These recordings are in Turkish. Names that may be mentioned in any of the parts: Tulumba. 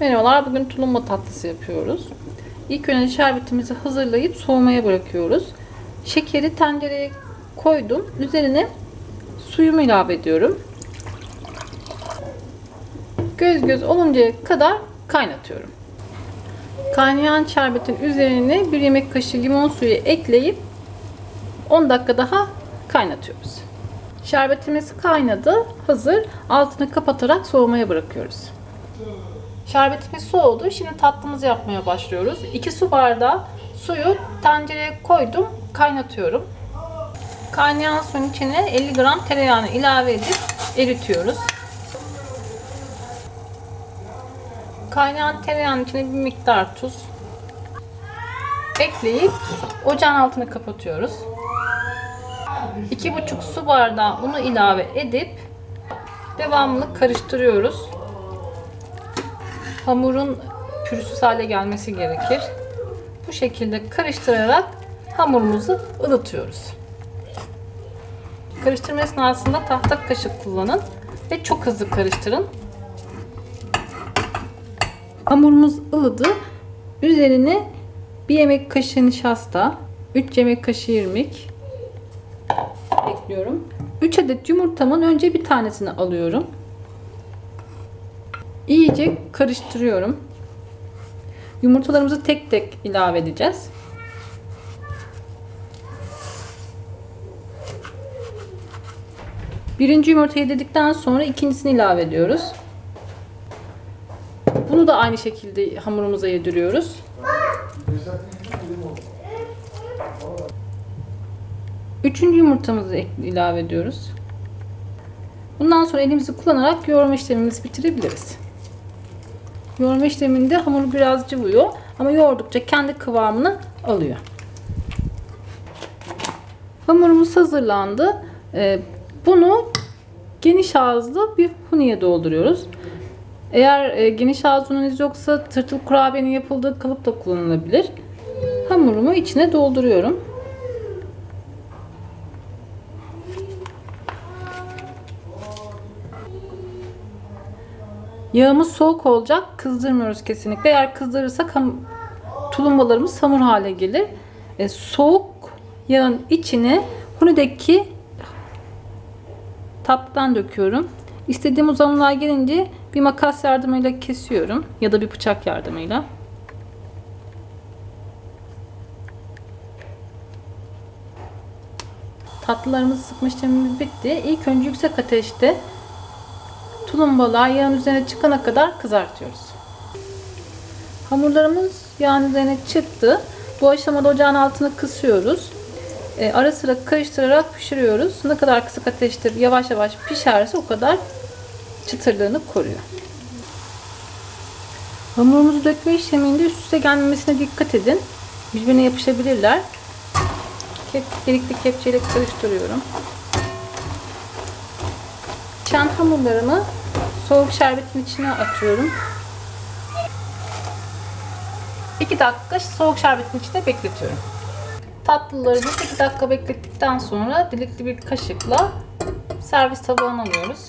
Merhabalar, bugün tulumba tatlısı yapıyoruz. İlk önce şerbetimizi hazırlayıp soğumaya bırakıyoruz. Şekeri tencereye koydum. Üzerine suyumu ilave ediyorum. Göz oluncaya kadar kaynatıyorum. Kaynayan şerbetin üzerine 1 yemek kaşığı limon suyu ekleyip 10 dakika daha kaynatıyoruz. Şerbetimiz kaynadı, hazır. Altını kapatarak soğumaya bırakıyoruz. Şerbetimiz soğudu. Şimdi tatlımızı yapmaya başlıyoruz. 2 su bardağı suyu tencereye koydum. Kaynatıyorum. Kaynayan suyun içine 50 gram tereyağını ilave edip eritiyoruz. Kaynayan tereyağın içine bir miktar tuz ekleyip ocağın altını kapatıyoruz. 2,5 su bardağı unu ilave edip devamlı karıştırıyoruz. Hamurun pürüzsüz hale gelmesi gerekir. Bu şekilde karıştırarak hamurumuzu ılıtıyoruz. Karıştırma esnasında tahta kaşık kullanın ve çok hızlı karıştırın. Hamurumuz ılıdı. Üzerine 1 yemek kaşığı nişasta, 3 yemek kaşığı irmik ekliyorum. 3 adet yumurtamın önce bir tanesini alıyorum. İyice karıştırıyorum. Yumurtalarımızı tek tek ilave edeceğiz. Birinci yumurtayı dedikten sonra ikincisini ilave ediyoruz. Bunu da aynı şekilde hamurumuza yediriyoruz. 3. yumurtamızı ilave ediyoruz. Bundan sonra elimizi kullanarak yoğurma işlemimizi bitirebiliriz. Yoğurma işleminde hamur biraz cıvıyor ama yoğurdukça kendi kıvamını alıyor. Hamurumuz hazırlandı. Bunu geniş ağızlı bir huniye dolduruyoruz. Eğer geniş ağız huniniz yoksa tırtıl kurabiyenin yapıldığı kalıp da kullanılabilir. Hamurumu içine dolduruyorum. Yağımız soğuk olacak. Kızdırmıyoruz kesinlikle. Eğer kızdırırsak tulumbalarımız hamur hale gelir. Soğuk yağın içine hunideki tatlıdan döküyorum. İstediğim uzunluğa gelince bir makas yardımıyla kesiyorum ya da bir bıçak yardımıyla. Tatlılarımızı sıkma işlemimiz bitti. İlk önce yüksek ateşte tulumbalar yağın üzerine çıkana kadar kızartıyoruz. Hamurlarımız yağın üzerine çıktı. Bu aşamada ocağın altını kısıyoruz. Ara sıra karıştırarak pişiriyoruz. Ne kadar kısık ateşte yavaş yavaş pişerse o kadar çıtırlığını koruyor. Hamurumuzu dökme işleminde üst üste gelmemesine dikkat edin. Birbirine yapışabilirler. Gerekli kepçeyle karıştırıyorum. Pişen hamurlarımı soğuk şerbetin içine atıyorum. 2 dakika soğuk şerbetin içinde bekletiyorum. Tatlılarımı 2 dakika beklettikten sonra dilikli bir kaşıkla servis tabağına alıyoruz.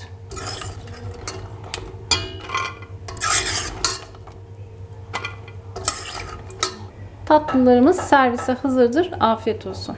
Tatlılarımız servise hazırdır. Afiyet olsun.